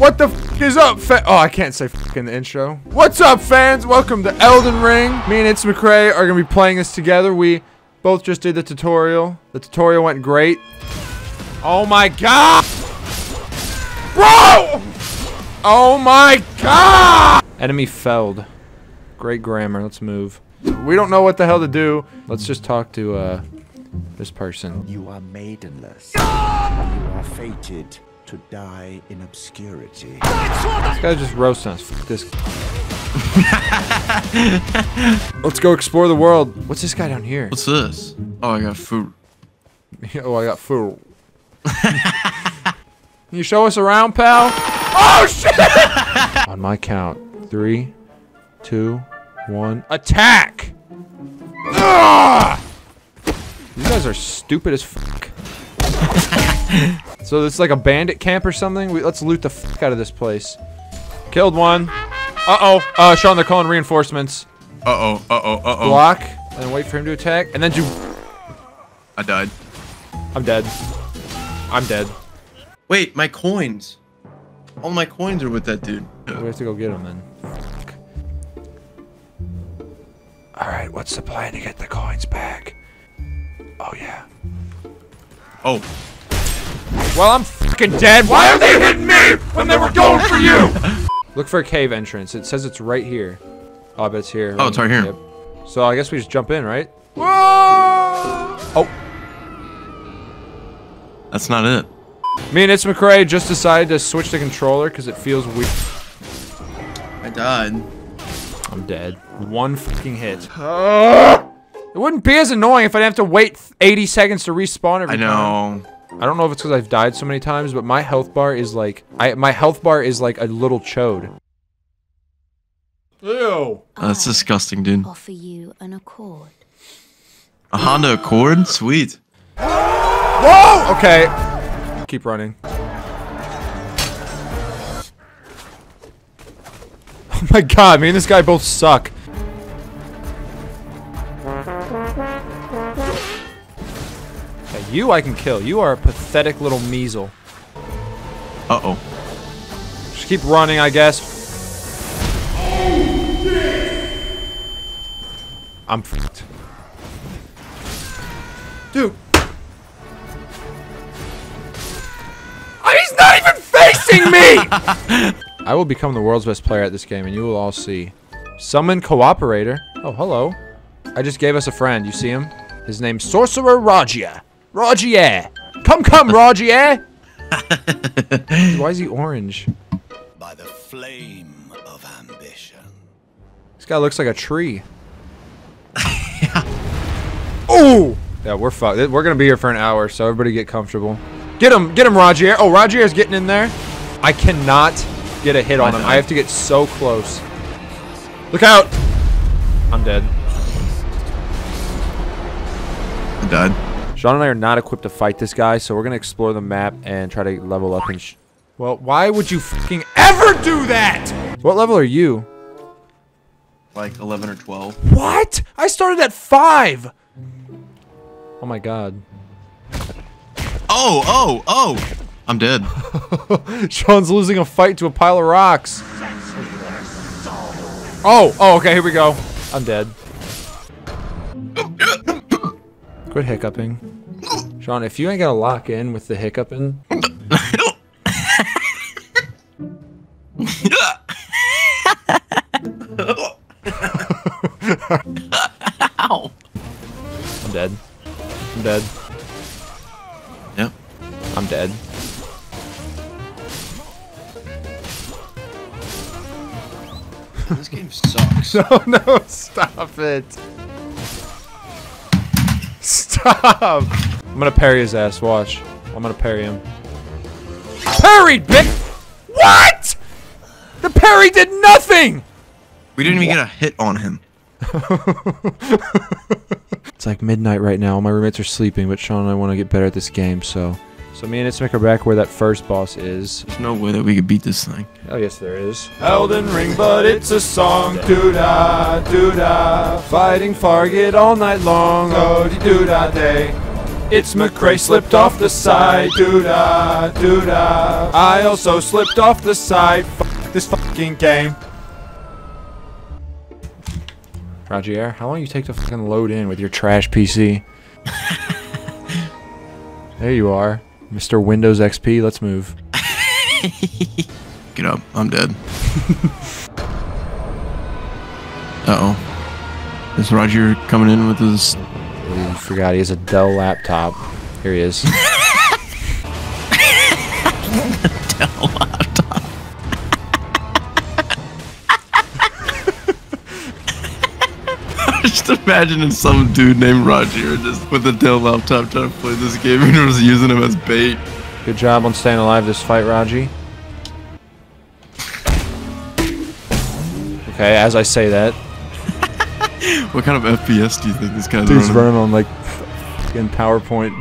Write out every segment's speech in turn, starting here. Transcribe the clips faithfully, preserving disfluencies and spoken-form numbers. What the f is up, fa- Oh, I can't say f in the intro. What's up, fans? Welcome to Elden Ring. Me and Itz McRae are gonna be playing this together. We both just did the tutorial. The tutorial went great. Oh my god! Bro! Oh my god! Enemy felled. Great grammar, let's move. We don't know what the hell to do. Let's just talk to, uh, this person. You are maidenless. You are fated to die in obscurity. This guy's just roasting us. F this. Let's go explore the world. What's this guy down here? What's this? Oh, I got food. Oh, I got food. Can you show us around, pal? Oh, shit! On my count. Three, two, one. Attack! Ugh! You guys are stupid as fuck. So it's like a bandit camp or something? We, let's loot the fuck out of this place. Killed one. Uh-oh. Uh, Sean, they're calling reinforcements. Uh-oh, uh-oh, uh-oh. Block, and then wait for him to attack, and then do... I died. I'm dead. I'm dead. Wait, my coins. All my coins are with that dude. We have to go get them then. Alright, what's the plan to get the coins back? Oh, yeah. Oh. Well, I'm fucking dead. Why are they hitting me when they were going for you? Look for a cave entrance. It says it's right here. Oh, I bet it's here. Oh, it's right here. Yep. So I guess we just jump in, right? Whoa! Oh. That's not it. Me and Itz McRae just decided to switch the controller because it feels weird. I died. I'm dead. One fucking hit. It wouldn't be as annoying if I'd have to wait eighty seconds to respawn every time. I know. I don't know if it's because I've died so many times, but my health bar is like... I my health bar is like a little chode. Ew. Uh, that's disgusting, dude. Offer you an Accord. A Honda Accord? Sweet. Whoa! Okay. Keep running. Oh my god, me and this guy both suck. Okay, you I can kill. You are a pathetic little measle. Uh-oh. Just keep running, I guess. Oh, shit. I'm fucked. Dude. He's not even facing me! I will become the world's best player at this game, and you will all see. Summon cooperator. Oh, hello. I just gave us a friend. You see him? His name's Sorcerer Rogier. Rogier. Come, come, Rogier. Why is he orange? By the flame of ambition. This guy looks like a tree. Oh! Yeah, we're fucked. We're gonna be here for an hour, so everybody get comfortable. Get him, get him, Rogier. Oh, Rogier's getting in there. I cannot get a hit on him. I have to get so close. Look out. I'm dead. I'm dead. Sean and I are not equipped to fight this guy, so we're going to explore the map and try to level up. And sh well, why would you fucking ever do that? What level are you? Like eleven or twelve. What? I started at five. Oh, my God. Oh, oh, oh! I'm dead. Sean's losing a fight to a pile of rocks. Oh, oh, okay, here we go. I'm dead. Quit hiccuping. Sean, if you ain't gonna lock in with the hiccuping... I don't... Ow. I'm dead. I'm dead. I'm dead. This game sucks. No, no, stop it. Stop. I'm gonna parry his ass, watch. I'm gonna parry him. Parried, bitch! What?! The parry did nothing! We didn't even what? get a hit on him. It's like midnight right now. My roommates are sleeping, but Sean and I want to get better at this game, so... So me and Itz McRae are back where that first boss is. There's no way that we could beat this thing. Oh, yes, there is. Elden Ring, but it's a song. Do-da, do-da. Fighting Fargit all night long. Oh-de-do-da-day. Itz McRae slipped off the side. Doo-da, doo-da. I also slipped off the side. F this fucking game. Rogier, how long you take to fucking load in with your trash P C? There you are, Mister Windows X P. Let's move. Get up! I'm dead. Uh-oh. Is Rogier coming in with his? I forgot he has a Dell laptop. Here he is. Dell laptop. Just imagining some dude named Rogier just with a Dell laptop trying to play this game and was using him as bait. Good job on staying alive this fight, Rogier. Okay, as I say that. What kind of F P S do you think this guy's running? He's running on like fucking PowerPoint.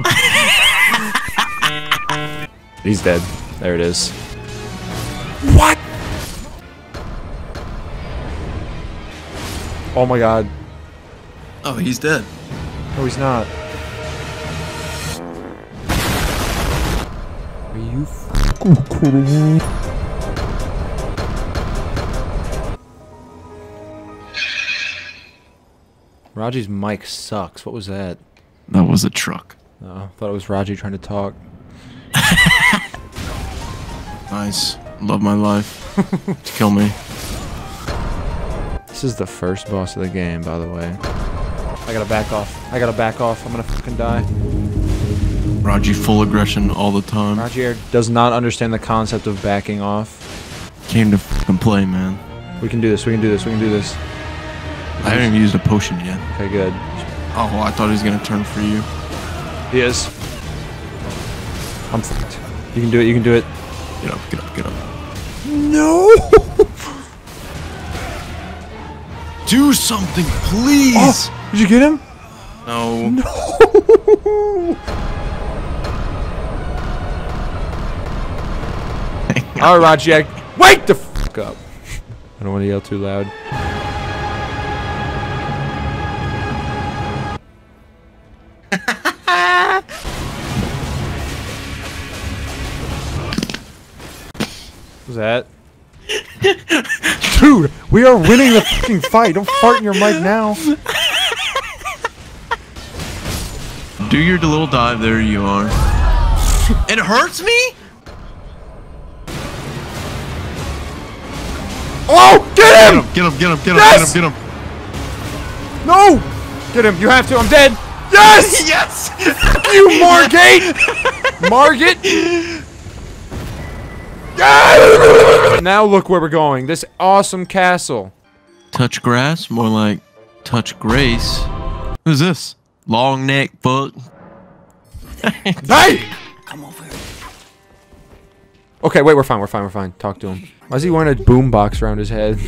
He's dead. There it is. What? Oh my god. Oh, he's dead. No, he's not. Are you fucking kidding me? Rogier's mic sucks. What was that? That was a truck. Oh, I thought it was Rogier trying to talk. Nice. Love my life. To kill me. This is the first boss of the game, by the way. I gotta back off. I gotta back off. I'm gonna fucking die. Rogier full aggression all the time. Rogier does not understand the concept of backing off. Came to fucking play, man. We can do this. We can do this. We can do this. I haven't even used a potion yet. Okay, good. Oh, well, I thought he was gonna turn for you. He is. I'm fucked. You can do it, you can do it. Get up, get up, get up. No! Do something, please! Oh, did you get him? No. No! Alright, Rogier. Wake the fuck up! I don't want to yell too loud. What was that? Dude, we are winning the fucking fight. Don't fart in your mic now. Do your little dive. There you are. It hurts me? Oh, get him! Get him, get him, get him, yes! get him, get him. No! Get him. You have to. I'm dead. Yes! Yes! You, Margit! Margit! Now look where we're going. This awesome castle. Touch grass? More like touch grace. Who's this? Long neck fuck. Hey! Come over. Okay, wait, we're fine, we're fine, we're fine. Talk to him. Why is he wearing a boombox around his head?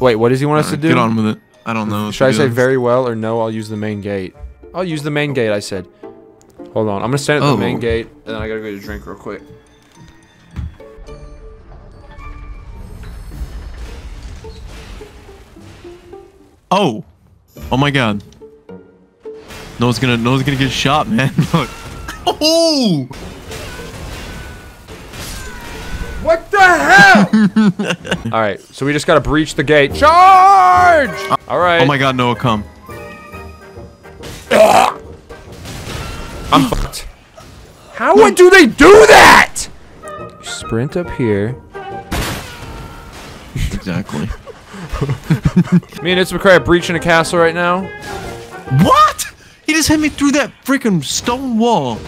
Wait, what does he want us right, to do? Get on with it. I don't know. Should I say honest. very well or no? I'll use the main gate. I'll use the main gate, I said. Hold on, I'm gonna stand at oh. the main gate, and then I gotta go get a drink real quick. Oh! Oh my god. No one's gonna, no one's gonna get shot, man. Look. Oh! What the hell? Alright, so we just gotta breach the gate. Charge! Alright. Oh my god, Noah, come. I'm fucked. How no. do they do that? Sprint up here. Exactly. Me and Itz McRae are breaching a castle right now. What? He just hit me through that freaking stone wall.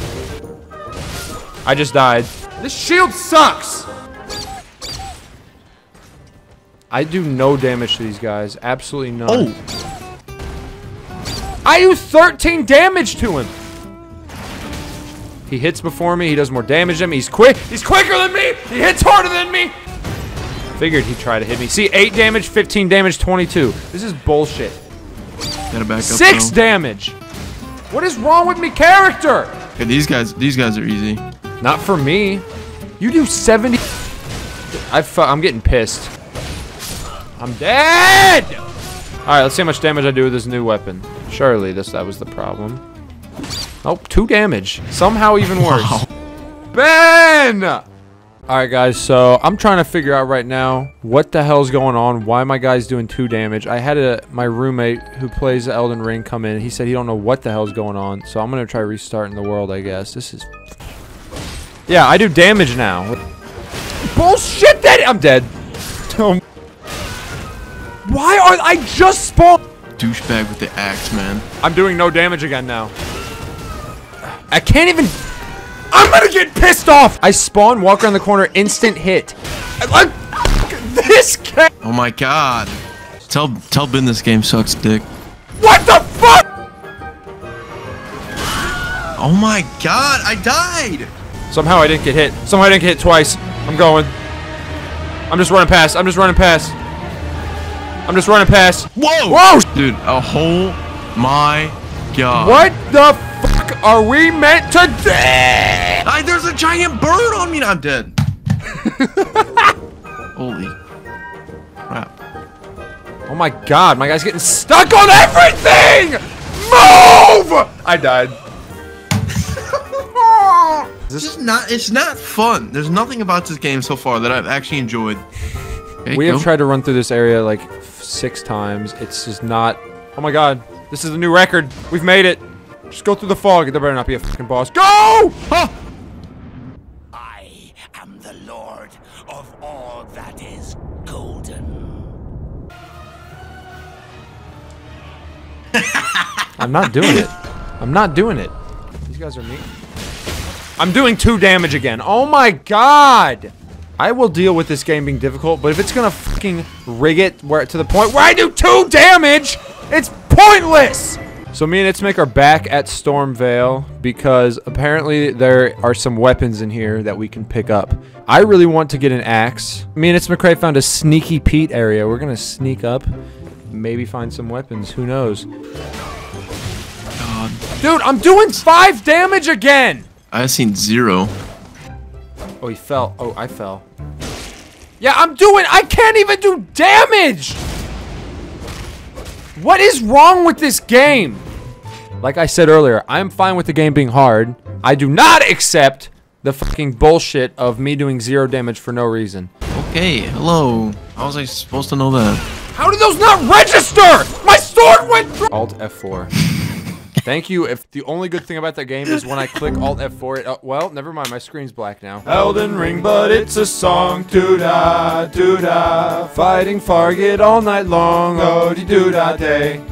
I just died. This shield sucks. I do no damage to these guys. Absolutely none. Oh. I do thirteen damage to him. He hits before me, he does more damage than me, he's quick, he's quicker than me, he hits harder than me! Figured he'd try to hit me. See, eight damage, fifteen damage, twenty-two. This is bullshit. Gotta back up. Six though. damage! What is wrong with me character? Okay, these guys, these guys are easy. Not for me. You do seventy- I fu- I'm getting pissed. I'm dead! Alright, let's see how much damage I do with this new weapon. Surely this that was the problem. Oh, two damage. Somehow even worse. Wow. Ben! Alright guys, so I'm trying to figure out right now what the hell's going on. Why my guy's doing two damage? I had a, my roommate who plays Elden Ring come in. He said he don't know what the hell's going on. So I'm going to try restarting the world, I guess. This is... Yeah, I do damage now. Bullshit, that I'm dead. Why are... I just spawned... Douchebag with the axe, man. I'm doing no damage again now. I can't even... I'm gonna get pissed off! I spawn, walk around the corner, instant hit. I, I, this game. Oh my god. Tell tell Ben this game sucks dick. What the fuck? Oh my god, I died! Somehow I didn't get hit. Somehow I didn't get hit twice. I'm going. I'm just running past. I'm just running past. I'm just running past. Whoa! Whoa! Dude, a whole my god. What the fuck are we meant to do? I, there's a giant bird on me. I'm dead. Holy crap. Oh my god, my guy's getting stuck on everything! Move! I died. This is not, it's not fun. There's nothing about this game so far that I've actually enjoyed. Okay, we go. have tried to run through this area like six times. It's just not... Oh my god. This is a new record. We've made it. Just go through the fog. There better not be a fucking boss. Go! Huh! I am the lord of all that is golden. I'm not doing it. I'm not doing it. These guys are mean. I'm doing two damage again. Oh my god! I will deal with this game being difficult, but if it's gonna fucking rig it where to the point where I do two damage, it's pointless! So me and Itz Mc are back at Stormveil because apparently there are some weapons in here that we can pick up. I really want to get an axe. Me and Itz McRae found a sneaky Pete area. We're gonna sneak up, maybe find some weapons, who knows. God. Dude, I'm doing five damage again! I've seen zero. Oh, he fell. Oh, I fell. Yeah, I'm doing... I can't even do damage! What is wrong with this game? Like I said earlier, I'm fine with the game being hard. I do not accept the fucking bullshit of me doing zero damage for no reason. Okay, hello. How was I supposed to know that? How did those not register? My sword went through... Alt F four. Thank you. If the only good thing about that game is when I click Alt F four, it, uh, well, never mind. My screen's black now. Elden Ring, but it's a song. Doo-da, doo-da. Fighting Fargit all night long. Oh-de-doo-da day.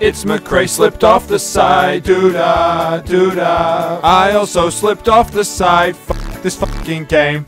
It's McRae slipped off the side. Doo-da, doo-da. I also slipped off the side. Fuck this fucking game.